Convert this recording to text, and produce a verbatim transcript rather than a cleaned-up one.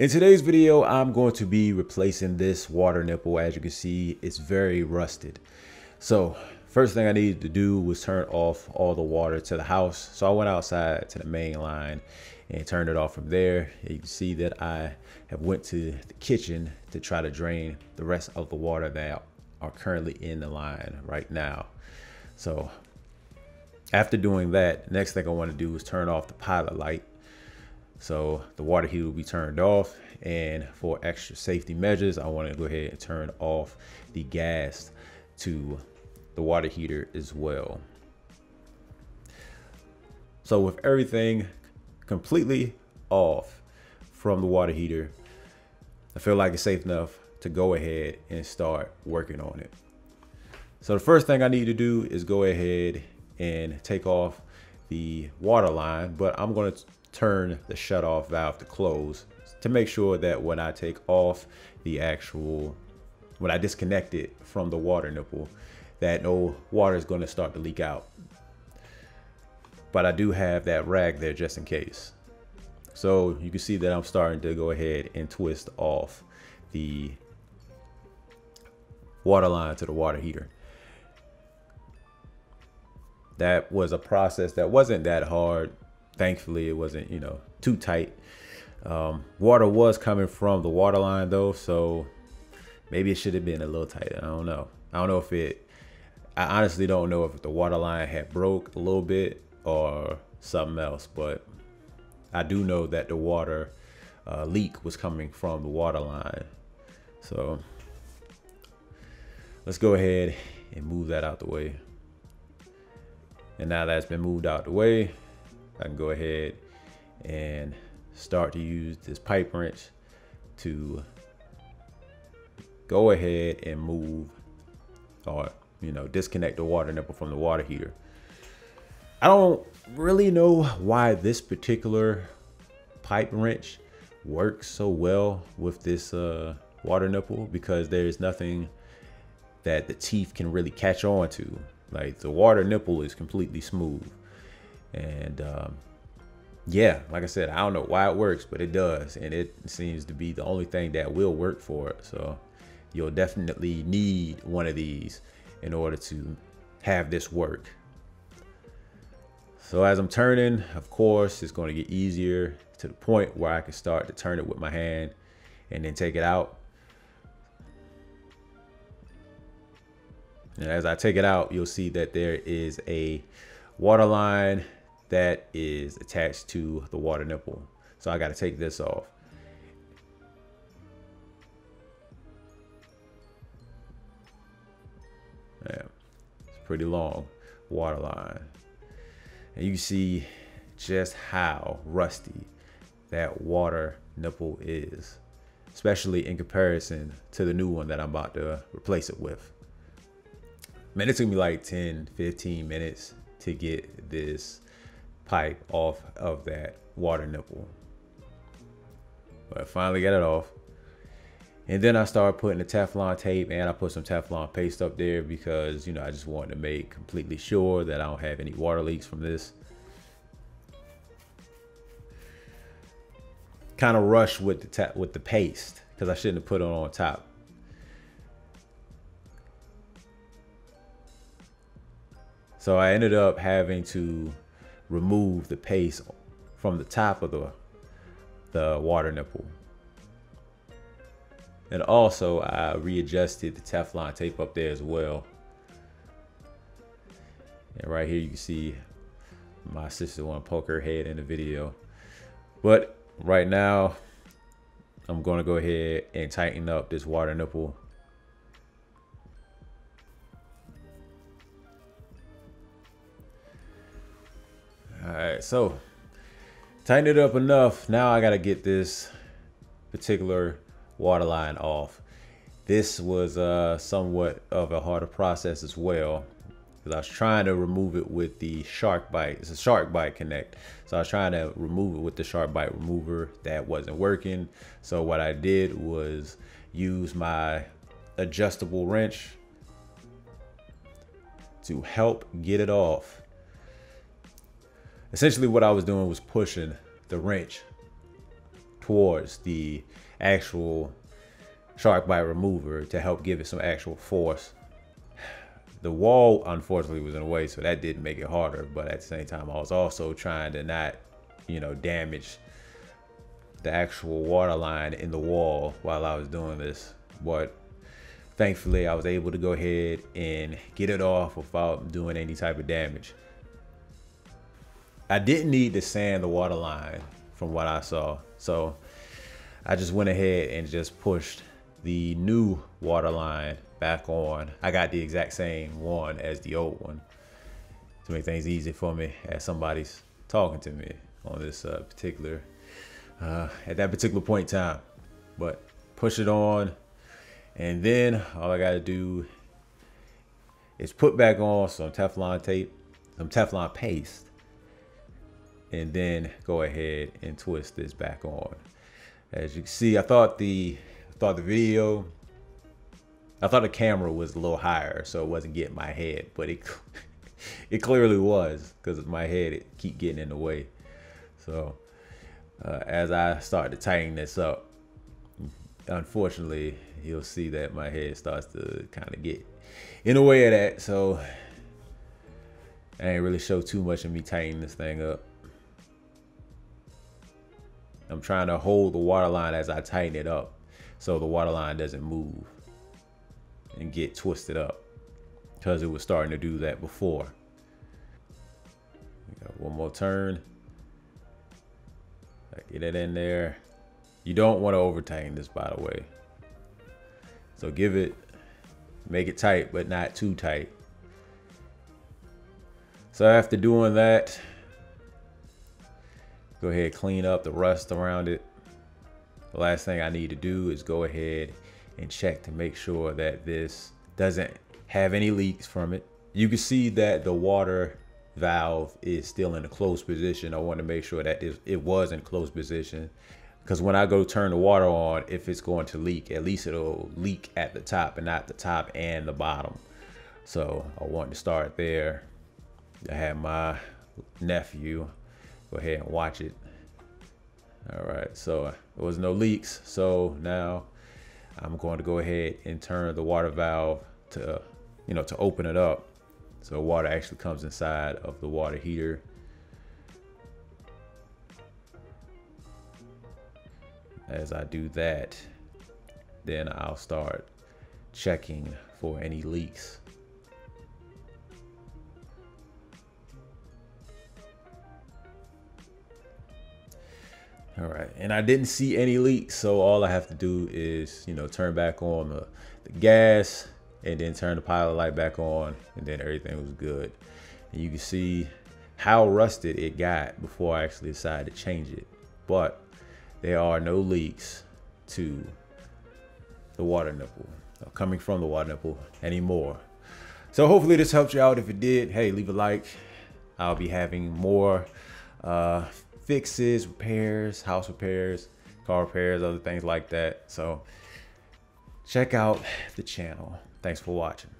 In today's video, I'm going to be replacing this water nipple. As you can see, it's very rusted. So first thing I needed to do was turn off all the water to the house. So I went outside to the main line and turned it off from there. You can see that I have went to the kitchen to try to drain the rest of the water that are currently in the line right now. So after doing that, next thing I want to do is turn off the pilot light. So the water heater will be turned off, and for extra safety measures, I want to go ahead and turn off the gas to the water heater as well. So with everything completely off from the water heater, I feel like it's safe enough to go ahead and start working on it. So the first thing I need to do is go ahead and take off the water line, but I'm going to turn the shutoff valve to close to make sure that when I take off the actual, when I disconnect it from the water nipple, that no water is going to start to leak out. But I do have that rag there just in case. So you can see that I'm starting to go ahead and twist off the water line to the water heater. That was a process that wasn't that hard. Thankfully, it wasn't, you know, too tight. Um, water was coming from the water line though, so maybe it should have been a little tighter. I don't know. I don't know if it, I honestly don't know if the water line had broke a little bit or something else, but I do know that the water uh, leak was coming from the water line. So let's go ahead and move that out the way. And now that's been moved out the way, I can go ahead and start to use this pipe wrench to go ahead and move, or, you know, disconnect the water nipple from the water heater. I don't really know why this particular pipe wrench works so well with this uh, water nipple, because there's nothing that the teeth can really catch on to. Like, the water nipple is completely smooth. And um, yeah, like I said, I don't know why it works, but it does. And it seems to be the only thing that will work for it. So you'll definitely need one of these in order to have this work. So as I'm turning, of course, it's going to get easier to the point where I can start to turn it with my hand and then take it out. And as I take it out, you'll see that there is a water line that is attached to the water nipple. So I got to take this off. Yeah, it's a pretty long water line. And you see just how rusty that water nipple is, especially in comparison to the new one that I'm about to replace it with. Man, it took me like ten, fifteen minutes to get this pipe off of that water nipple. But I finally got it off. And then I started putting the Teflon tape, and I put some Teflon paste up there because, you know, I just wanted to make completely sure that I don't have any water leaks from this. Kind of rushed with the tap with the paste because I shouldn't have put it on top. So I ended up having to remove the paste from the top of the, the water nipple. And also I readjusted the Teflon tape up there as well. And right here you can see my sister want to poke her head in the video. But right now I'm going to go ahead and tighten up this water nipple. All right, so tighten it up enough. Now I gotta get this particular water line off. This was uh, somewhat of a harder process as well, because I was trying to remove it with the shark bite. It's a shark bite connect. So I was trying to remove it with the shark bite remover. That wasn't working. So what I did was use my adjustable wrench to help get it off. Essentially what I was doing was pushing the wrench towards the actual shark bite remover to help give it some actual force. The wall, unfortunately, was in the way, so that did make it harder. But at the same time, I was also trying to not, you know, damage the actual water line in the wall while I was doing this. But thankfully, I was able to go ahead and get it off without doing any type of damage. I didn't need to sand the water line from what I saw, so I just went ahead and just pushed the new water line back on. I got the exact same one as the old one to make things easy for me, as somebody's talking to me on this uh, particular uh, at that particular point in time. But push it on, and then all I gotta do is put back on some Teflon tape, some Teflon paste, and then go ahead and twist this back on. As you can see, I thought the I thought the video I thought the camera was a little higher, so it wasn't getting my head, but it it clearly was, because my head it keep getting in the way. So uh, as I start to tighten this up, unfortunately, you'll see that my head starts to kind of get in the way of that. So I ain't really show too much of me tightening this thing up. I'm trying to hold the water line as I tighten it up, so the water line doesn't move and get twisted up, because it was starting to do that before. We got one more turn. Get it in there. You don't want to over tighten this, by the way. So give it, make it tight, but not too tight. So after doing that, go ahead, clean up the rust around it. The last thing I need to do is go ahead and check to make sure that this doesn't have any leaks from it. You can see that the water valve is still in a closed position. I want to make sure that it was in closed position, because when I go turn the water on, if it's going to leak, at least it'll leak at the top and not the top and the bottom. So I want to start there. I had my nephew go ahead and watch it. All right, so uh, there was no leaks. So now I'm going to go ahead and turn the water valve to, uh, you know, to open it up, so the water actually comes inside of the water heater. As I do that, then I'll start checking for any leaks. All right, and I didn't see any leaks, so all I have to do is, you know, turn back on the, the gas, and then turn the pilot light back on, and then everything was good. And you can see how rusted it got before I actually decided to change it. But there are no leaks to the water nipple, coming from the water nipple anymore. So hopefully this helped you out. If it did, hey, leave a like. I'll be having more uh, fixes, repairs, house repairs, car repairs, other things like that. So check out the channel. Thanks for watching.